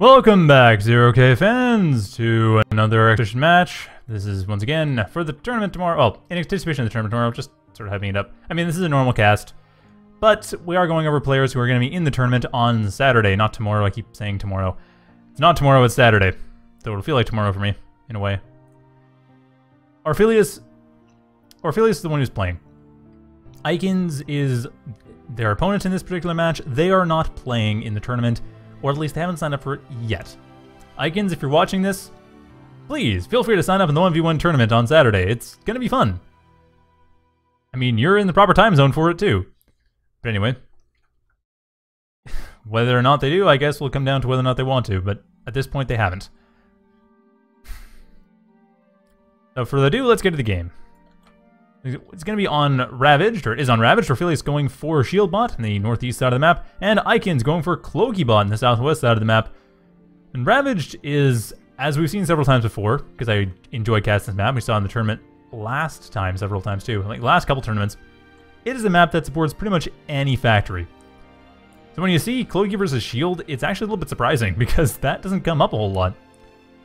Welcome back, 0K fans, to another exhibition match. This is once again for the tournament tomorrow. Well, in anticipation of the tournament tomorrow, just sort of having it up. I mean, this is a normal cast, but we are going over players who are going to be in the tournament on Saturday, not tomorrow. I keep saying tomorrow. It's not tomorrow, it's Saturday. Though it'll feel like tomorrow for me, in a way. Orfelius is the one who's playing. Ikinz is their opponent in this particular match. They are not playing in the tournament. Or at least they haven't signed up for it yet. Ikinz, if you're watching this, please feel free to sign up in the 1v1 tournament on Saturday. It's going to be fun. I mean, you're in the proper time zone for it too. But anyway, whether or not they do, I guess will come down to whether or not they want to, but at this point they haven't. So further ado, let's get to the game. It's going to be on Ravaged, or it is on Ravaged. Orfelius going for Shieldbot in the northeast side of the map, and Ikinz going for Cloakiebot in the southwest side of the map. And Ravaged is, as we've seen several times before, because I enjoy casting this map, we saw in the tournament last time several times too, like last couple tournaments, it is a map that supports pretty much any factory. So when you see Cloakie versus Shield, it's actually a little bit surprising, because that doesn't come up a whole lot.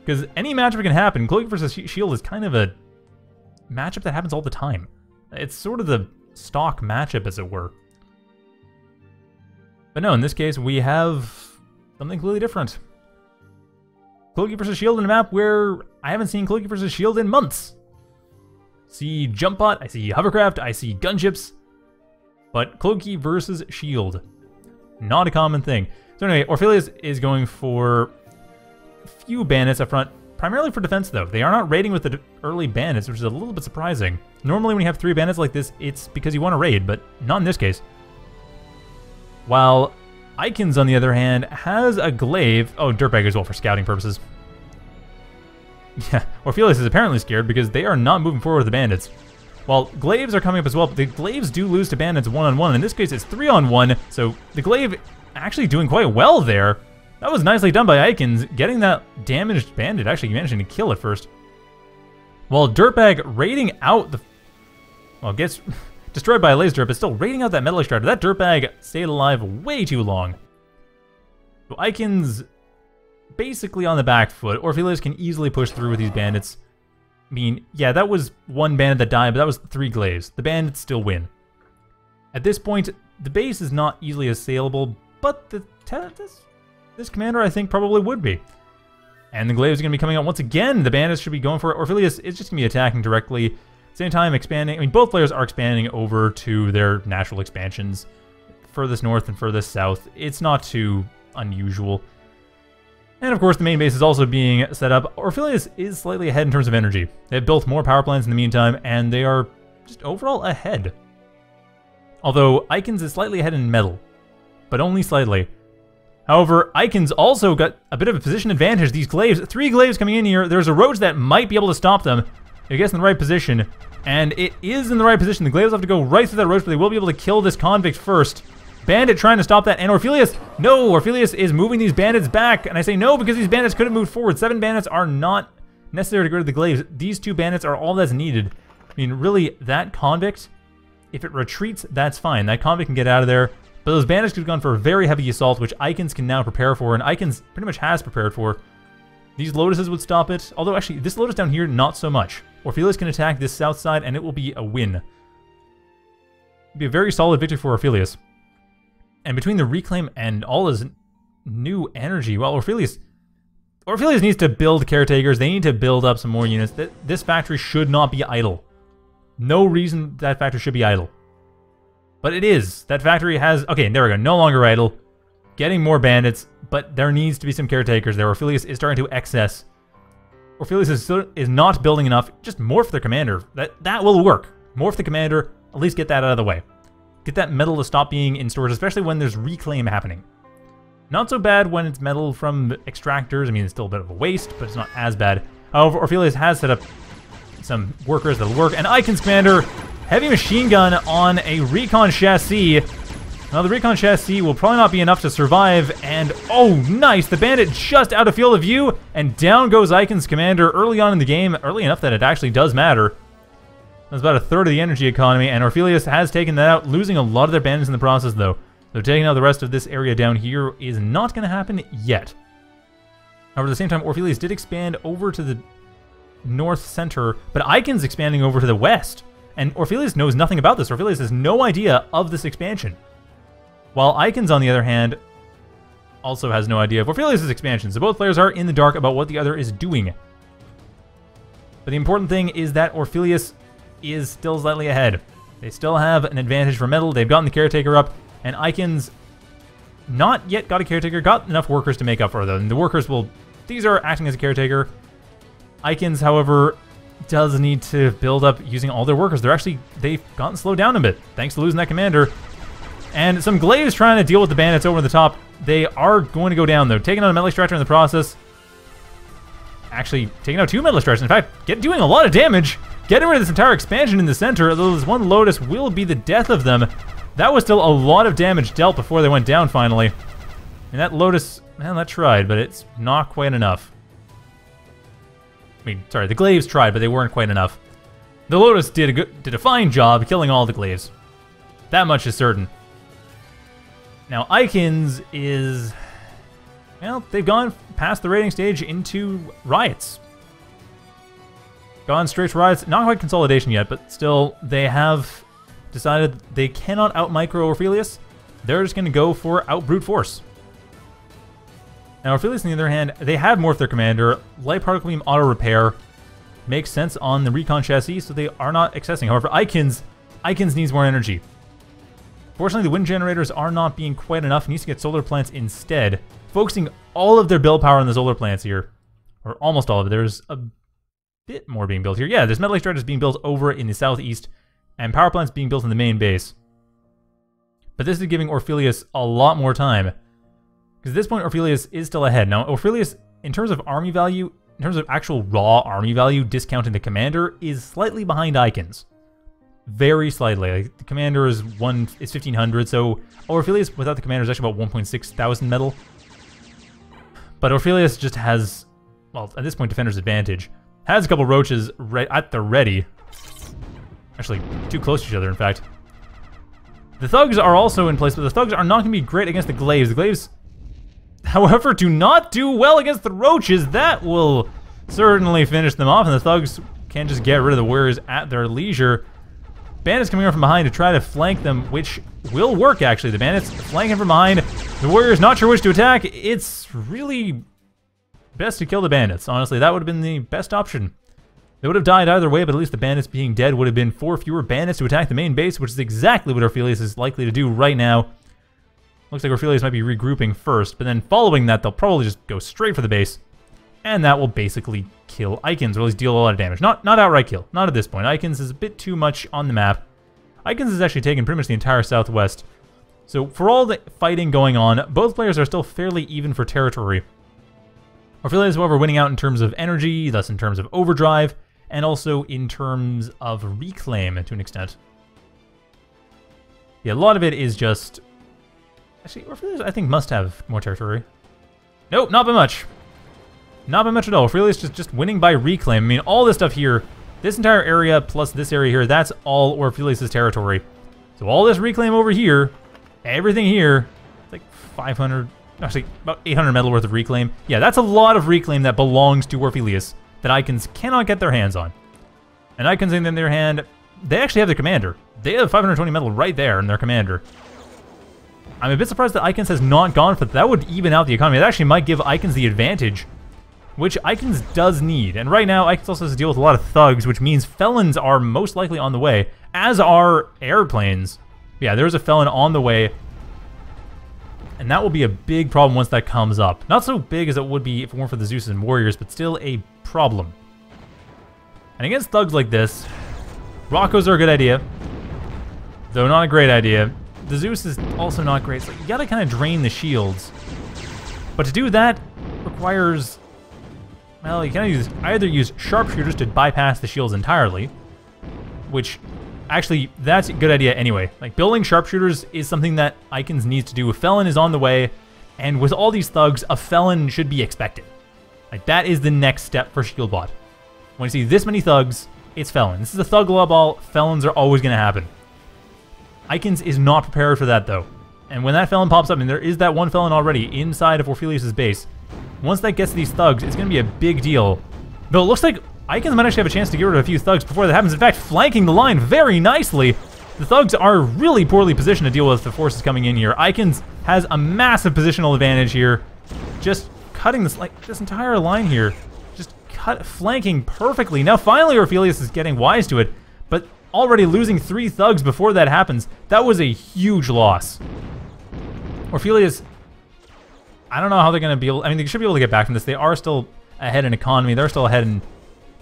Because any matchup can happen. Cloakie versus Shield is kind of a matchup that happens all the time. It's sort of the stock matchup, as it were. But no, in this case, we have something completely different. Cloakie vs. Shield in a map where I haven't seen Cloakie vs. Shield in months. I see Jumpbot, I see Hovercraft, I see Gunships. But Cloakie vs. Shield, not a common thing. So anyway, Orfelius is going for a few bandits up front. Primarily for defense, though. They are not raiding with the early bandits, which is a little bit surprising. Normally when you have three bandits like this, it's because you want to raid, but not in this case. While Ikinz, on the other hand, has a Glaive. Oh, Dirtbag as well for scouting purposes. Yeah, Orfelius is apparently scared because they are not moving forward with the bandits. While Glaives are coming up as well, but the Glaives do lose to bandits one-on-one. In this case, it's 3-on-1, so the Glaive actually doing quite well there. That was nicely done by Ikinz, getting that damaged bandit, actually managing to kill it first. While Dirtbag raiding out the... Well, gets destroyed by a laser, but still raiding out that metal extractor. That Dirtbag stayed alive way too long. So Ikinz basically on the back foot. Orfelius can easily push through with these bandits. I mean, yeah, that was one bandit that died, but that was 3 glaives. The bandits still win. At this point, the base is not easily assailable, but the... This commander, I think, probably would be. And the Glaives are going to be coming out once again. The bandits should be going for it. Orfelius is just going to be attacking directly. Same time, expanding. I mean, both players are expanding over to their natural expansions. Furthest north and furthest south. It's not too unusual. And, of course, the main base is also being set up. Orfelius is slightly ahead in terms of energy. They've built more power plants in the meantime, and they are just overall ahead. Although, Ikinz is slightly ahead in metal. But only slightly. However, Ikinz also got a bit of a position advantage. These glaives, 3 glaives coming in here. There's a roach that might be able to stop them. It gets in the right position, and it is in the right position. The glaives have to go right through that roach, but they will be able to kill this convict first. Bandit trying to stop that, and Orfelius, no! Orfelius is moving these bandits back, and I say no because these bandits couldn't move forward. 7 bandits are not necessary to go to the glaives. These 2 bandits are all that's needed. I mean, really, that convict, if it retreats, that's fine. That convict can get out of there. But those bandits could have gone for a very heavy assault, which Ikinz can now prepare for, and Ikinz pretty much has prepared for. These Lotuses would stop it, although actually, this Lotus down here, not so much. Orfelius can attack this south side, and it will be a win. It will be a very solid victory for Orfelius. And between the Reclaim and all his new energy, well, Orfelius needs to build Caretakers, they need to build up some more units. This factory should not be idle. No reason that factory should be idle. But it is. That factory has... Okay, there we go. No longer idle. Getting more bandits, but there needs to be some caretakers there. Orfelius is starting to excess. Orfelius is not building enough. Just morph the commander. That will work. Morph the commander. At least get that out of the way. Get that metal to stop being in storage, especially when there's reclaim happening. Not so bad when it's metal from extractors. I mean, it's still a bit of a waste, but it's not as bad. However, Orfelius has set up some workers that'll work. And Ikinz commander... Heavy Machine Gun on a Recon Chassis. Now the Recon Chassis will probably not be enough to survive, and oh nice, the bandit just out of field of view, and down goes Ikinz commander early on in the game, early enough that it actually does matter. That's about a third of the energy economy, and Orfelius has taken that out, losing a lot of their bandits in the process though. So taking out the rest of this area down here is not going to happen yet. However, at the same time, Orfelius did expand over to the north center, but Ikinz expanding over to the west. And Orfelius knows nothing about this. Orfelius has no idea of this expansion. While Ikinz, on the other hand, also has no idea of Orfelius' expansion. So both players are in the dark about what the other is doing. But the important thing is that Orfelius is still slightly ahead. They still have an advantage for metal. They've gotten the Caretaker up, and Ikinz not yet got a Caretaker, got enough workers to make up for them. The workers will... These are acting as a Caretaker. Ikinz, however, does need to build up using all their workers. They're actually... They've gotten slowed down a bit, thanks to losing that commander. And some Glaives trying to deal with the bandits over the top. They are going to go down, though. Taking out a metal extractor in the process. Actually, taking out two metal extractors. In fact, doing a lot of damage. Getting rid of this entire expansion in the center, although this one Lotus will be the death of them. That was still a lot of damage dealt before they went down finally. And that Lotus, man, that tried, but it's not quite enough. I mean, sorry, the Glaives tried, but they weren't quite enough. The Lotus did a fine job killing all the Glaives. That much is certain. Now, Ikinz is... Well, they've gone past the raiding stage into riots. Gone straight to riots. Not quite consolidation yet, but still, they have decided they cannot out-micro Orfelius. They're just going to go for out-brute force. Now, Orfelius, on the other hand, they have morphed their commander. Light particle beam auto-repair makes sense on the recon chassis, so they are not accessing. However, Ikinz needs more energy. Fortunately, the wind generators are not being quite enough. He needs to get solar plants instead. Focusing all of their build power on the solar plants here. Or almost all of it. There's a bit more being built here. Yeah, there's metal extractors being built over in the southeast, and power plants being built in the main base. But this is giving Orfelius a lot more time. Because at this point, Orfelius is still ahead. Now, Orfelius, in terms of army value, in terms of actual raw army value, discounting the commander, is slightly behind Ikinz. Very slightly. Like, the commander is 1,500, so Orfelius without the commander is actually about 1.6 thousand metal. But Orfelius just has, well, at this point, defender's advantage. Has a couple roaches at the ready. Actually, too close to each other, in fact. The thugs are also in place, but the thugs are not going to be great against the glaives. The glaives, however, do not do well against the roaches. That will certainly finish them off, and the thugs can just get rid of the warriors at their leisure. Bandits coming in from behind to try to flank them, which will work, actually. The bandits flanking from behind. The warriors not sure which to attack. It's really best to kill the bandits. Honestly, that would have been the best option. They would have died either way, but at least the bandits being dead would have been 4 fewer bandits to attack the main base, which is exactly what Orfelius is likely to do right now. Looks like Orfelius might be regrouping first, but then following that, they'll probably just go straight for the base. And that will basically kill Ikinz, or at least deal a lot of damage. Not outright kill. Not at this point. Ikinz is a bit too much on the map. Ikinz has actually taken pretty much the entire southwest. So for all the fighting going on, both players are still fairly even for territory. Orfelius, however, winning out in terms of energy, thus in terms of overdrive, and also in terms of reclaim to an extent. Yeah, a lot of it is just... Actually, Orfelius, I think, must have more territory. Nope, not by much. Not by much at all. Orfelius just winning by reclaim. I mean, all this stuff here, this entire area plus this area here, that's all Orfelius' territory. So all this reclaim over here, everything here, like 500, actually about 800 metal worth of reclaim. Yeah, that's a lot of reclaim that belongs to Orfelius that Ikinz cannot get their hands on. And Ikinz, in their hand, they actually have their commander. They have 520 metal right there in their commander. I'm a bit surprised that Ikinz has not gone for that. That would even out the economy. That actually might give Ikinz the advantage, which Ikinz does need. And right now, Ikinz also has to deal with a lot of thugs, which means felons are most likely on the way, as are airplanes. Yeah, there's a felon on the way, and that will be a big problem once that comes up. Not so big as it would be if it weren't for the Zeus and Warriors, but still a problem. And against thugs like this, Roccos are a good idea, though not a great idea. The Zeus is also not great, so you gotta kind of drain the shields. But to do that requires... Well, you can either use sharpshooters to bypass the shields entirely, which actually, that's a good idea anyway. Like, building sharpshooters is something that Ikinz needs to do. A felon is on the way, and with all these thugs, a felon should be expected. Like, that is the next step for Shieldbot. When you see this many thugs, it's felon. This is a thug law ball. Felons are always going to happen. Ikinz is not prepared for that, though. And when that felon pops up, and there is that one felon already inside of Orfelius' base, Once that gets these thugs, it's going to be a big deal. Though it looks like Ikinz might actually have a chance to get rid of a few thugs before that happens. In fact, flanking the line very nicely. The thugs are really poorly positioned to deal with the forces coming in here. Ikinz has a massive positional advantage here. Just cutting this, like, this entire line here. Just cut, flanking perfectly. Now finally Orfelius is getting wise to it, but already losing three thugs before that happens. That was a huge loss. Orfelius, I don't know how they're going to be able, I mean, they should be able to get back from this. They are still ahead in economy. They're still ahead in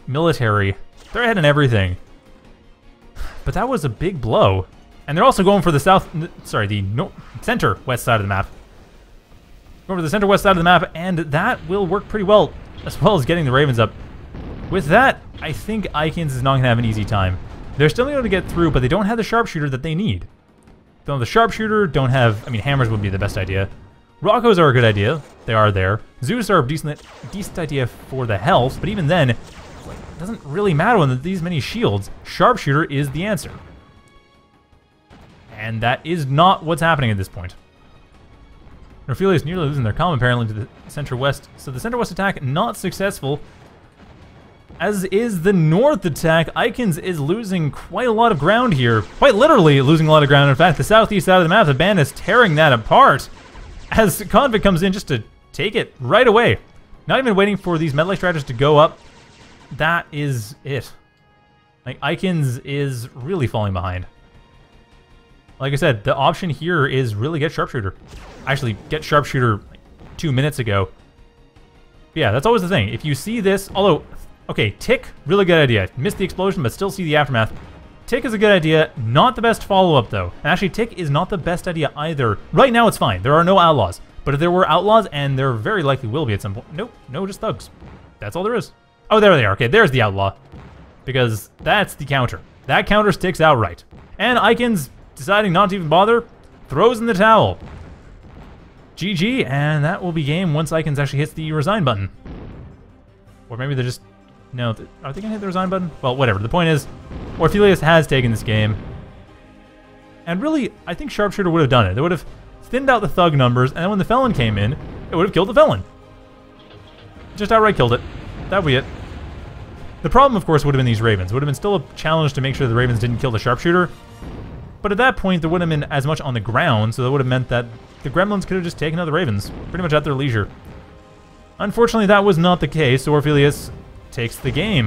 military. They're ahead in everything. But that was a big blow. And they're also going for the south, sorry, the center west side of the map. Going for the center west side of the map, and that will work pretty well as getting the Ravens up. With that, I think Ikinz is not going to have an easy time. They're still able to get through, but they don't have the Sharpshooter that they need. Don't have the Sharpshooter, don't have, I mean, Hammers would be the best idea. Rockos are a good idea. They are there. Zeus are a decent idea for the health, but even then, it doesn't really matter when there's these many shields. Sharpshooter is the answer. And that is not what's happening at this point. Orfelius is nearly losing their comm, apparently, to the center-west. So the center-west attack, not successful. As is the north attack. Ikinz is losing quite a lot of ground here. Quite literally losing a lot of ground. In fact, the southeast side of the map, the band is tearing that apart. As Convict comes in just to take it right away. Not even waiting for these melee striders to go up. That is it. Like, Ikinz is really falling behind. Like I said, the option here is really get Sharpshooter. Actually, get Sharpshooter like 2 minutes ago. But yeah, that's always the thing. If you see this, although, okay, Tick, really good idea. Missed the explosion, but still see the aftermath. Tick is a good idea, not the best follow-up though. And actually, Tick is not the best idea either. Right now, it's fine. There are no outlaws. But if there were outlaws, and there very likely will be at some point. Nope, no, just thugs. That's all there is. Oh, there they are. Okay, there's the outlaw. Because that's the counter. That counter sticks outright. And Ikinz, deciding not to even bother, throws in the towel. GG, and that will be game once Ikinz actually hits the resign button. Or maybe they're just... No, are they going to hit the resign button? Well, whatever. The point is, Orfelius has taken this game. And really, I think Sharpshooter would have done it. They would have thinned out the thug numbers, and then when the Felon came in, it would have killed the Felon. Just outright killed it. That would be it. The problem, of course, would have been these Ravens. It would have been still a challenge to make sure the Ravens didn't kill the Sharpshooter. But at that point, there wouldn't have been as much on the ground, so that would have meant that the Gremlins could have just taken out the Ravens, pretty much at their leisure. Unfortunately, that was not the case, so Orfelius takes the game.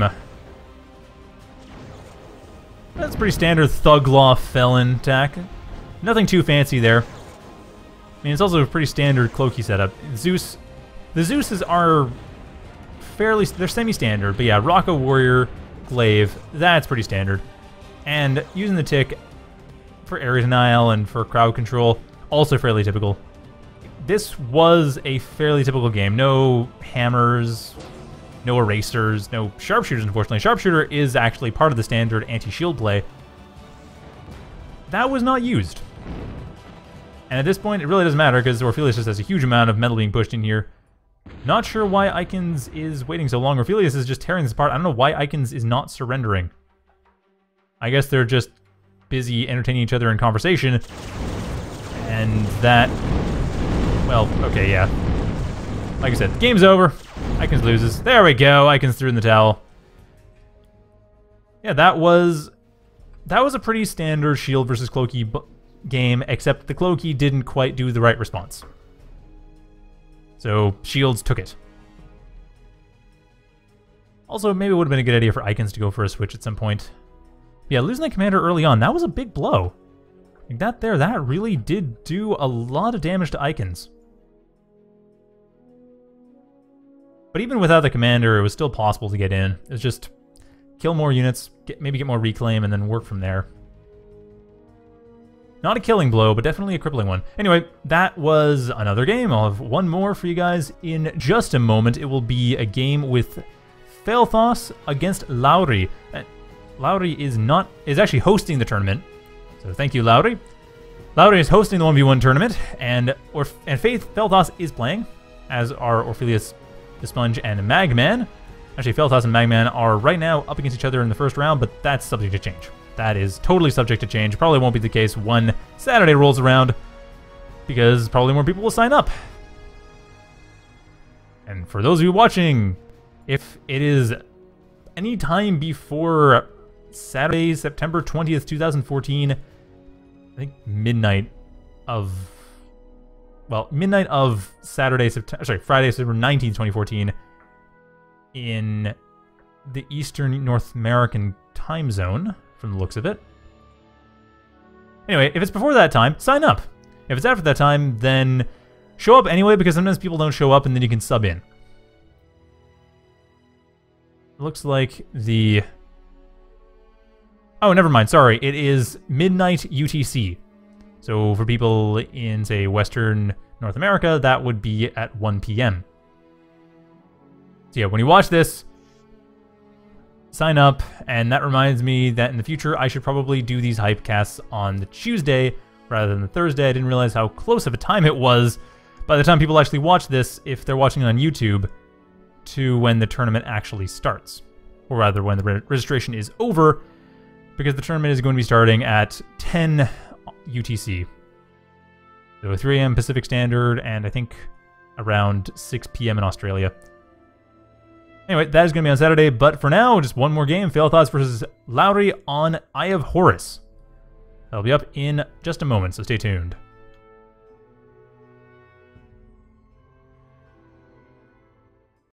That's pretty standard Thug Law Felon attack. Nothing too fancy there. I mean, it's also a pretty standard Cloakie setup. Zeus... The Zeuses are... fairly, they're semi-standard, but yeah, Rocko, Warrior, Glaive, that's pretty standard. And using the Tick for area denial and for crowd control, also fairly typical. This was a fairly typical game. No hammers, no erasers, no sharpshooters, unfortunately. Sharpshooter is actually part of the standard anti-shield play. That was not used. And at this point, it really doesn't matter because Orfelius just has a huge amount of metal being pushed in here. Not sure why Ikinz is waiting so long. Orfelius is just tearing this apart. I don't know why Ikinz is not surrendering. I guess they're just busy entertaining each other in conversation. And that... Well, okay, yeah. Like I said, the game's over. Ikinz loses. There we go. Ikinz threw in the towel. Yeah, that was a pretty standard Shield versus Cloakie game, except the Cloakie didn't quite do the right response. So, Shields took it. Also, maybe it would have been a good idea for Ikinz to go for a switch at some point. Yeah, losing the commander early on, that was a big blow. Like that there, that really did do a lot of damage to Ikinz. But even without the commander, it was still possible to get in. It was just kill more units, maybe get more reclaim, and then work from there. Not a killing blow, but definitely a crippling one. Anyway, that was another game. I'll have one more for you guys in just a moment. It will be a game with Felthas against Lauri. Lauri is actually hosting the tournament. So thank you, Lauri. Lauri is hosting the 1v1 tournament, and Felthas is playing, as are Orfelius, the Sponge, and Magman. Actually, Felthas and Magman are right now up against each other in the first round, but that's subject to change. That is totally subject to change. Probably won't be the case when Saturday rolls around because probably more people will sign up. And for those of you watching, if it is any time before Saturday, September 20th, 2014, I think midnight of Friday, September 19th, 2014, in the Eastern North American time zone, from the looks of it. Anyway, if it's before that time, sign up. If it's after that time, then show up anyway, because sometimes people don't show up and then you can sub in. It looks like the... oh, never mind, sorry. It is midnight UTC. So for people in, say, Western North America, that would be at 1 p.m. So yeah, when you watch this, sign up. And that reminds me that in the future, I should probably do these hype casts on the Tuesday rather than the Thursday. I didn't realize how close of a time it was by the time people actually watch this, if they're watching it on YouTube, to when the tournament actually starts. Or rather, when the registration is over, because the tournament is going to be starting at 10 UTC. So 3 a.m. Pacific Standard, and I think around 6 p.m. in Australia. Anyway, that is going to be on Saturday, but for now, just one more game. Felthas versus Lauri on Eye of Horus. That'll be up in just a moment, so stay tuned.